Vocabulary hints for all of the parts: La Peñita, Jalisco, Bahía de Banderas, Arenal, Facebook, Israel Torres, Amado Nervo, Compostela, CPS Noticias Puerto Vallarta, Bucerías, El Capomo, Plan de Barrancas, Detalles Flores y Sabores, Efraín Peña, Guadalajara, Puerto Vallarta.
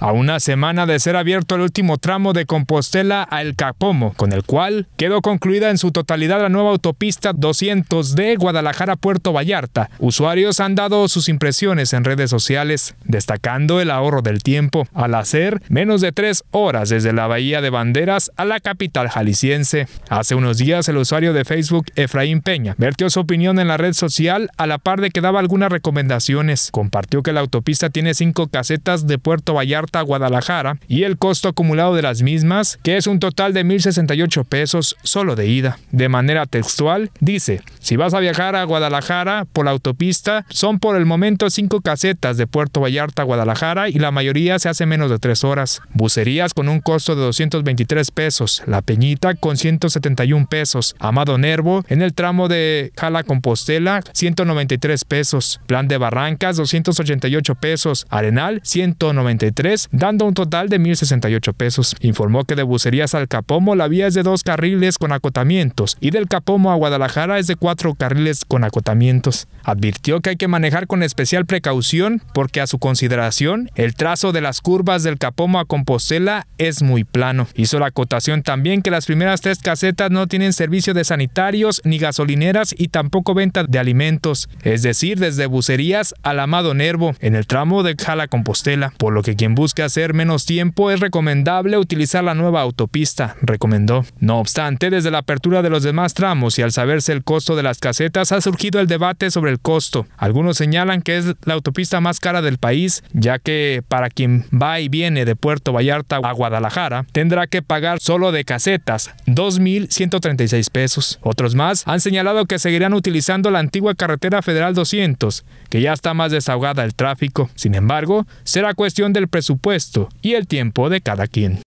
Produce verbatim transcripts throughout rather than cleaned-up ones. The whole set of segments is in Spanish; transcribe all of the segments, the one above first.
a una semana de ser abierto el último tramo de Compostela a El Capomo, con el cual quedó concluida en su totalidad la nueva autopista doscientos de Guadalajara a Puerto Vallarta. Usuarios han dado sus impresiones en redes sociales, destacando el ahorro del tiempo al hacer menos de tres horas desde la Bahía de Banderas a la capital jalisciense. Hace unos días el usuario de Facebook Efraín Peña vertió su opinión en la red social a la par de que daba algunas recomendaciones. Compartió que la autopista tiene cinco casetas de Puerto Vallarta a Guadalajara y el costo acumulado de las mismas, que es un total de mil sesenta y ocho pesos solo de ida. De manera textual, dice: si vas a viajar a Guadalajara por la autopista, son por el momento cinco casetas de Puerto Vallarta a Guadalajara y la mayoría se hace menos de tres horas. Bucerías con un costo de doscientos veintitrés pesos, La Peñita con ciento setenta y un pesos, Amado Nervo en el tramo de Jala Compostela ciento noventa y tres pesos, Plan de Barrancas doscientos ochenta y ocho pesos, Arenal ciento noventa y tres, dando un total de mil sesenta y ocho pesos. Informó que de Bucerías al Capomo la vía es de dos carriles con acotamientos y del Capomo a Guadalajara es de cuatro carriles con acotamientos. Advirtió que hay que manejar con especial precaución porque a su consideración el trazo de las curvas del Capomo a Compostela es muy plano. Hizo la acotación también que las primeras tres casetas no tienen servicio de sanitarios ni gasolineras y tampoco venta de alimentos, es decir, desde Bucerías al Amado Nervo en el tramo de Jala Compostela, por lo que quien busca hacer menos tiempo es recomendable utilizar la nueva autopista, recomendó. No obstante, desde la apertura de los demás tramos y al saberse el costo de las casetas ha surgido el debate sobre el costo. Algunos señalan que es la autopista más cara del país, ya que para quien va y viene de Puerto Vallarta a Guadalajara tendrá que pagar solo de casetas dos mil ciento treinta y seis pesos. Otros más han señalado que seguirán utilizando la antigua carretera federal doscientos, que ya está más desahogada el tráfico. Sin embargo, será cuestión del presupuesto y el tiempo de cada quien.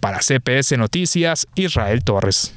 Para C P S Noticias, Israel Torres.